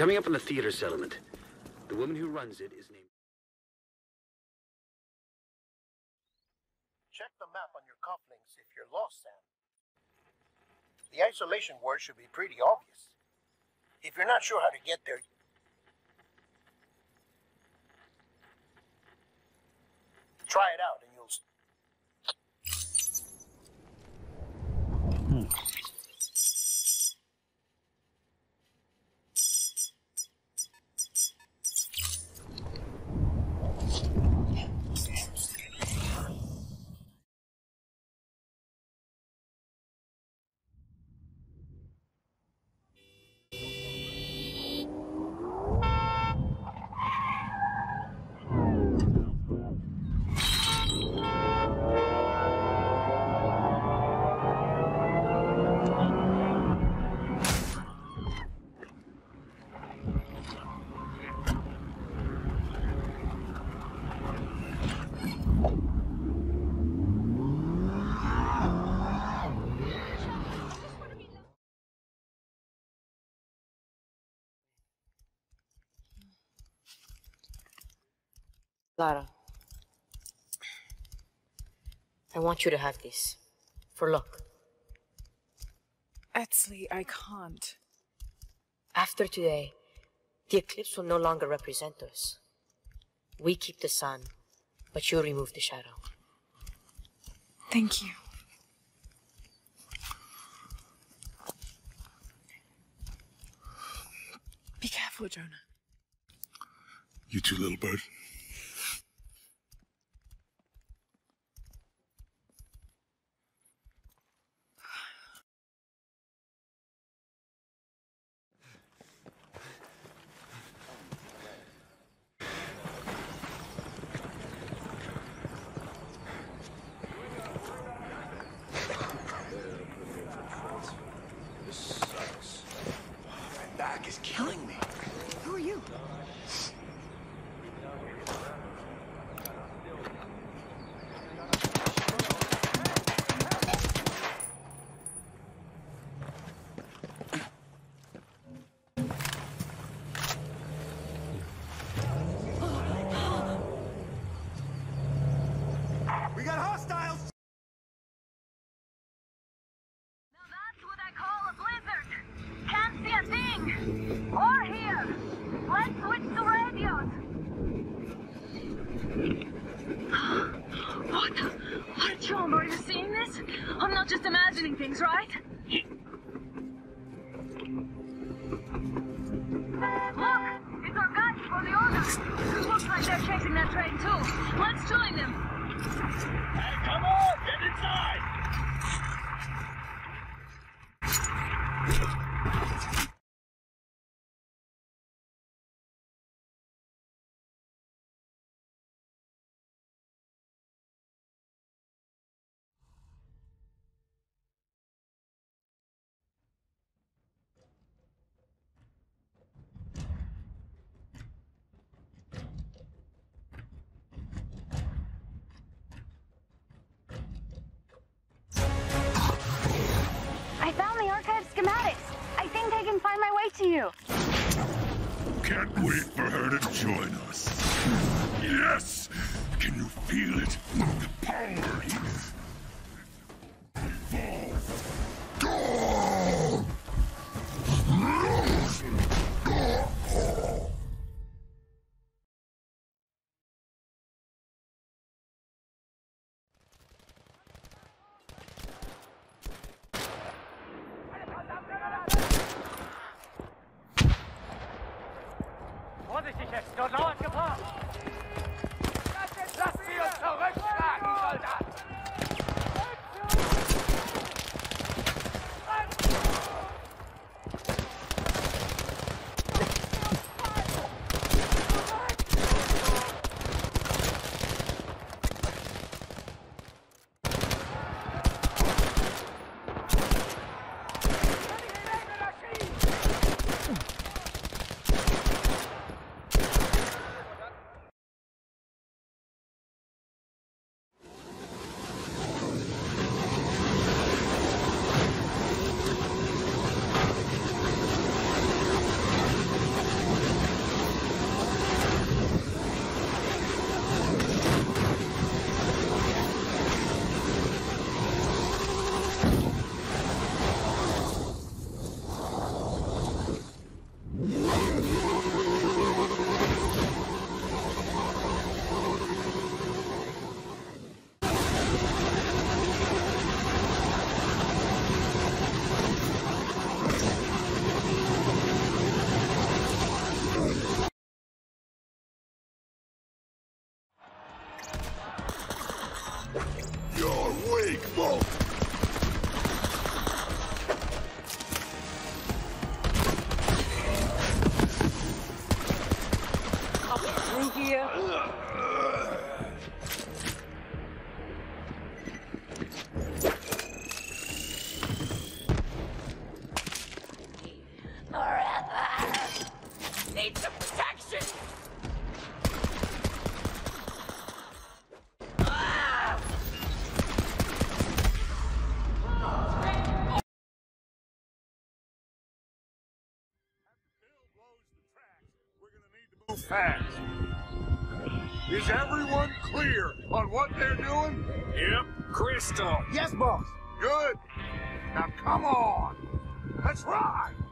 coming up on the theater settlement. The woman who runs it is named... Check the map on your cufflinks if you're lost, Sam. The isolation word should be pretty obvious. If you're not sure how to get there... try it out and you'll... Lara, I want you to have this, for luck. Etsley, I can't. After today, the eclipse will no longer represent us. We keep the sun, but you remove the shadow. Thank you. Be careful, Jonah. You too, little bird. To you. Can't wait for her to join us. Yes! Can you feel it? The power is... up through here. Forever. Need some protection. Fast. Is everyone clear on what they're doing? Yep, Crystal. Yes, boss. Good. Now come on. Let's ride.